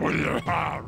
what do you have?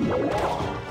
No.